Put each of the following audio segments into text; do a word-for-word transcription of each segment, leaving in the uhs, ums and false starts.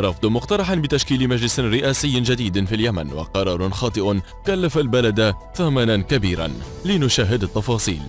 رفض مقترحا بتشكيل مجلس رئاسي جديد في اليمن، وقرار خاطئ كلف البلد ثمنا كبيرا. لنشاهد التفاصيل.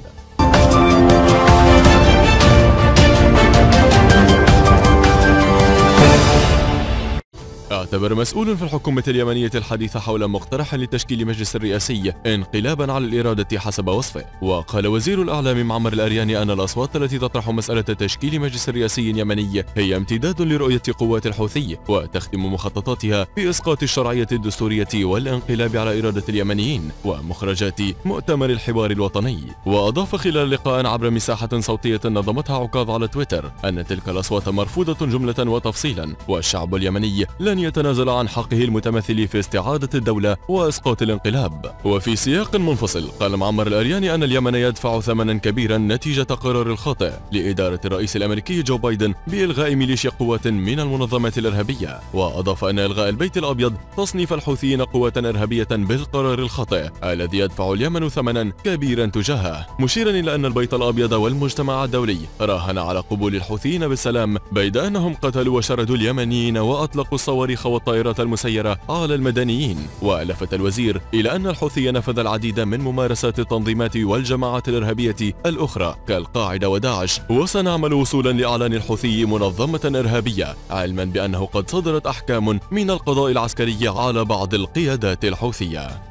اعتبر مسؤول في الحكومة اليمنية الحديثة حول مقترح لتشكيل مجلس رئاسي انقلابا على الإرادة حسب وصفه، وقال وزير الأعلام معمر الأرياني أن الأصوات التي تطرح مسألة تشكيل مجلس رئاسي يمني هي امتداد لرؤية قوات الحوثي وتخدم مخططاتها في إسقاط الشرعية الدستورية والانقلاب على إرادة اليمنيين ومخرجات مؤتمر الحوار الوطني. وأضاف خلال لقاء عبر مساحة صوتية نظمتها عكاظ على تويتر أن تلك الأصوات مرفوضة جملة وتفصيلا، والشعب اليمني لن يتنازل عن حقه المتمثل في استعادة الدولة وإسقاط الانقلاب. وفي سياق منفصل، قال معمر الأرياني أن اليمن يدفع ثمنا كبيرا نتيجة قرار الخاطئ لإدارة الرئيس الأمريكي جو بايدن بإلغاء ميليشيا قوات من المنظمات الإرهابية، وأضاف أن إلغاء البيت الأبيض تصنيف الحوثيين قوة إرهابية بالقرار الخاطئ الذي يدفع اليمن ثمنا كبيرا تجاهه، مشيرا إلى أن البيت الأبيض والمجتمع الدولي راهن على قبول الحوثيين بالسلام، بيد أنهم قتلوا وشردوا اليمنيين وأطلقوا الصواريخ والطائرات المسيرة على المدنيين. ولفت الوزير إلى أن الحوثي نفذ العديد من ممارسات التنظيمات والجماعات الإرهابية الأخرى كالقاعدة وداعش، وسنعمل وصولا لإعلان الحوثي منظمة إرهابية، علما بأنه قد صدرت أحكام من القضاء العسكري على بعض القيادات الحوثية.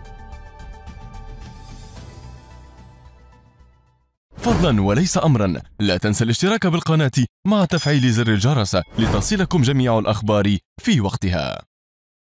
فضلا وليس أمرا، لا تنسى الاشتراك بالقناة مع تفعيل زر الجرس لتصلكم جميع الأخبار في وقتها.